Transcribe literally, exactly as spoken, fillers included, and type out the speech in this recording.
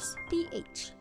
Here's the H.